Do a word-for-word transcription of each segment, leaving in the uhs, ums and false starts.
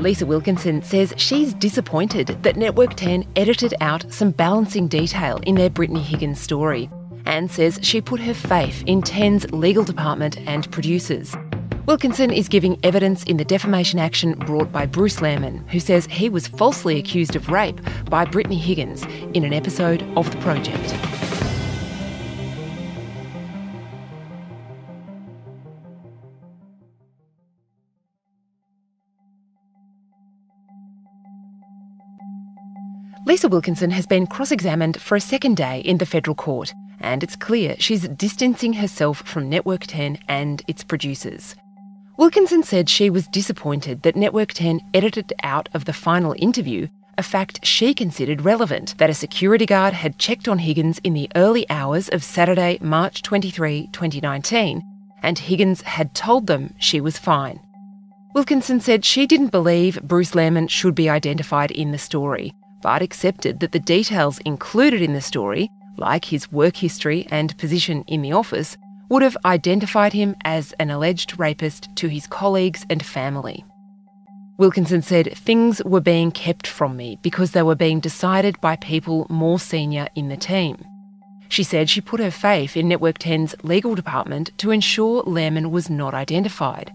Lisa Wilkinson says she's disappointed that Network ten edited out some balancing detail in their Brittany Higgins story, and says she put her faith in ten's legal department and producers. Wilkinson is giving evidence in the defamation action brought by Bruce Lehrmann, who says he was falsely accused of rape by Brittany Higgins in an episode of The Project. Lisa Wilkinson has been cross-examined for a second day in the federal court, and it's clear she's distancing herself from Network ten and its producers. Wilkinson said she was disappointed that Network ten edited out of the final interview a fact she considered relevant, that a security guard had checked on Higgins in the early hours of Saturday, March twenty-third, twenty nineteen, and Higgins had told them she was fine. Wilkinson said she didn't believe Bruce Lehrmann should be identified in the story, but accepted that the details included in the story, like his work history and position in the office, would have identified him as an alleged rapist to his colleagues and family. Wilkinson said, "Things were being kept from me because they were being decided by people more senior in the team." She said she put her faith in Network ten's legal department to ensure Lehrmann was not identified.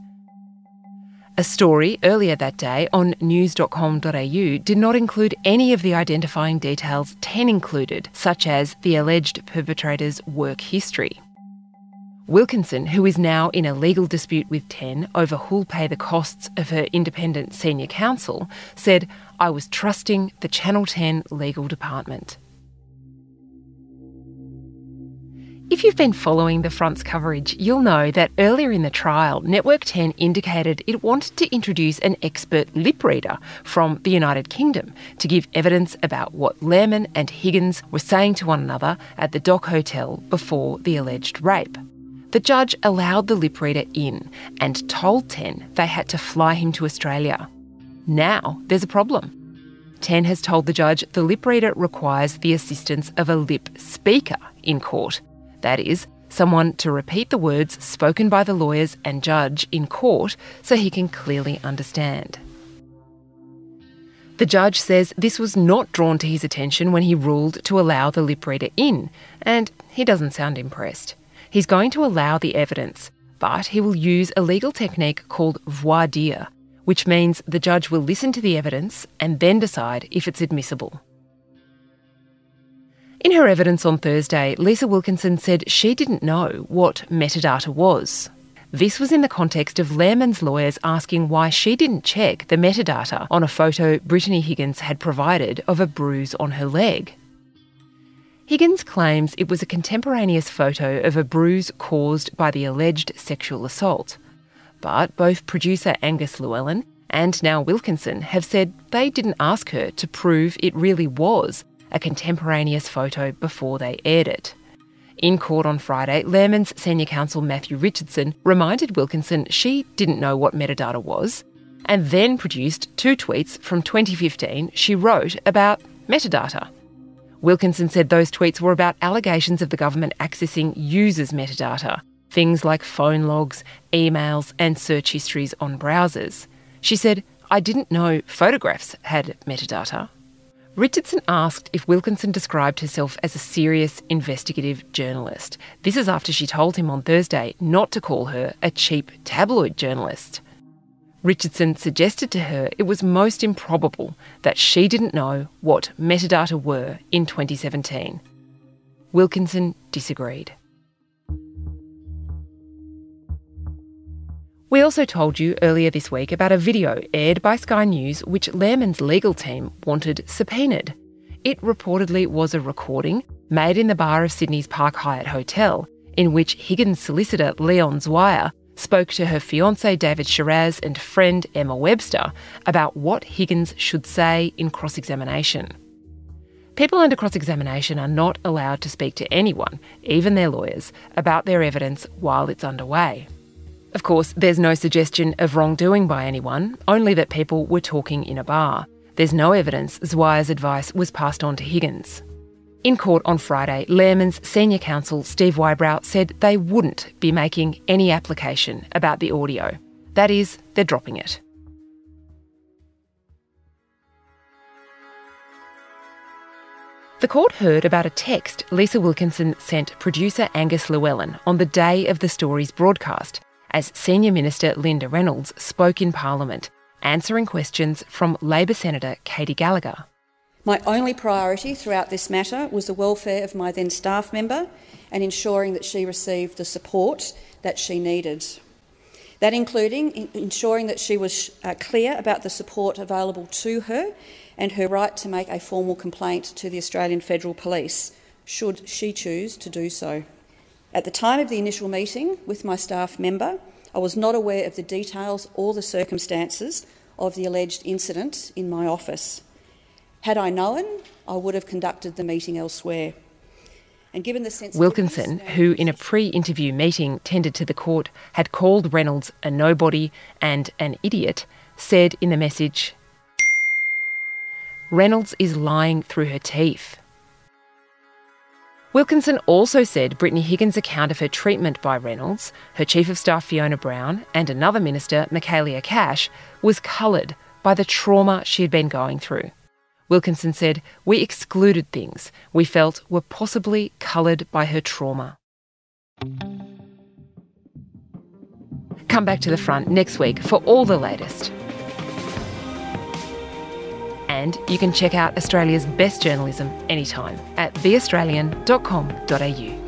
A story earlier that day on news dot com dot a u did not include any of the identifying details ten included, such as the alleged perpetrator's work history. Wilkinson, who is now in a legal dispute with ten over who'll pay the costs of her independent senior counsel, said, "I was trusting the Channel ten legal department." If you've been following The Front's coverage, you'll know that earlier in the trial, Network ten indicated it wanted to introduce an expert lip reader from the United Kingdom to give evidence about what Lehrmann and Higgins were saying to one another at the Dock Hotel before the alleged rape. The judge allowed the lip reader in and told ten they had to fly him to Australia. Now there's a problem. ten has told the judge the lip reader requires the assistance of a lip speaker in court. That is, someone to repeat the words spoken by the lawyers and judge in court so he can clearly understand. The judge says this was not drawn to his attention when he ruled to allow the lip reader in, and he doesn't sound impressed. He's going to allow the evidence, but he will use a legal technique called voir dire, which means the judge will listen to the evidence and then decide if it's admissible. In her evidence on Thursday, Lisa Wilkinson said she didn't know what metadata was. This was in the context of Lehrmann's lawyers asking why she didn't check the metadata on a photo Brittany Higgins had provided of a bruise on her leg. Higgins claims it was a contemporaneous photo of a bruise caused by the alleged sexual assault, but both producer Angus Llewellyn and now Wilkinson have said they didn't ask her to prove it really was a contemporaneous photo before they aired it. In court on Friday, Lehrmann's senior counsel Matthew Richardson reminded Wilkinson she didn't know what metadata was, and then produced two tweets from twenty fifteen she wrote about metadata. Wilkinson said those tweets were about allegations of the government accessing users' metadata, things like phone logs, emails and search histories on browsers. She said, "I didn't know photographs had metadata." Richardson asked if Wilkinson described herself as a serious investigative journalist. This is after she told him on Thursday not to call her a cheap tabloid journalist. Richardson suggested to her it was most improbable that she didn't know what metadata were in twenty seventeen. Wilkinson disagreed. We also told you earlier this week about a video aired by Sky News which Lehrmann's legal team wanted subpoenaed. It reportedly was a recording made in the bar of Sydney's Park Hyatt Hotel in which Higgins solicitor Leon Zwyer spoke to her fiancé David Shiraz and friend Emma Webster about what Higgins should say in cross-examination. People under cross-examination are not allowed to speak to anyone, even their lawyers, about their evidence while it's underway. Of course, there's no suggestion of wrongdoing by anyone, only that people were talking in a bar. There's no evidence Zwyer's advice was passed on to Higgins. In court on Friday, Lehrmann's senior counsel Steve Wybrow said they wouldn't be making any application about the audio. That is, they're dropping it. The court heard about a text Lisa Wilkinson sent producer Angus Llewellyn on the day of the story's broadcast, as Senior Minister Linda Reynolds spoke in Parliament, answering questions from Labor Senator Katie Gallagher. My only priority throughout this matter was the welfare of my then staff member and ensuring that she received the support that she needed. That including ensuring that she was uh, clear about the support available to her and her right to make a formal complaint to the Australian Federal Police, should she choose to do so. At the time of the initial meeting with my staff member, I was not aware of the details or the circumstances of the alleged incident in my office. Had I known, I would have conducted the meeting elsewhere. And given the sense Wilkinson, who in a pre-interview meeting tendered to the court had called Reynolds a nobody and an idiot, said in the message, "Reynolds is lying through her teeth." Wilkinson also said Brittany Higgins' account of her treatment by Reynolds, her Chief of Staff Fiona Brown and another minister, Michaelia Cash, was coloured by the trauma she had been going through. Wilkinson said, "We excluded things we felt were possibly coloured by her trauma." Come back to The Front next week for all the latest. And you can check out Australia's best journalism anytime at the australian dot com dot a u.